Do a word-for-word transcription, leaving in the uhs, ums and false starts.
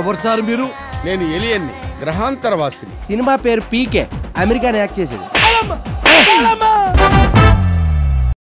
ఎవరు సార్ మీరు? నేను ఏలియన్ని, గ్రహాంతరవాసిని. సినిమా పేరు పీకే, అమెరికాని యాక్ట్ చేశాడు.